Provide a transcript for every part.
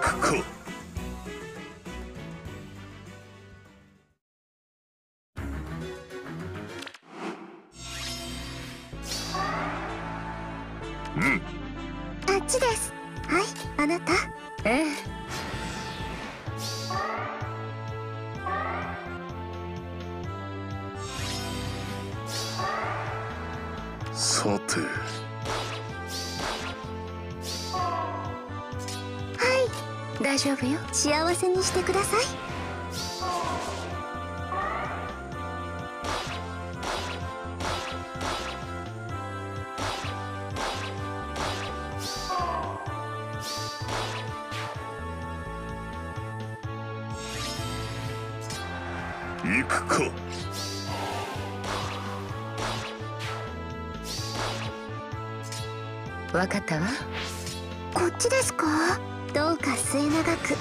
確保。うん。あっちです。はい、あなた。ええ。さて、はい、大丈夫よ。幸せにしてください。行くか。わかったわ。こっちですか？どうか末永く。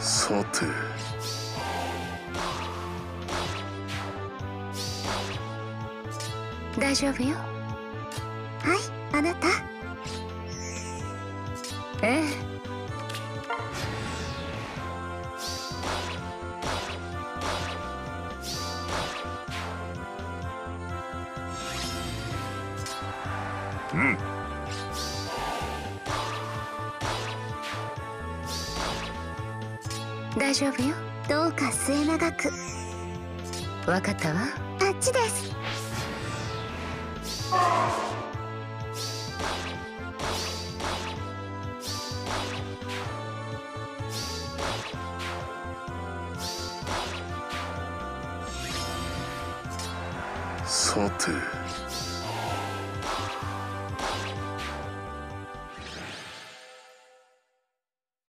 さて。大丈夫よ。はい。あなた、ええ、うん、大丈夫よ。どうか末永く。分かったわ。あっちです。さて。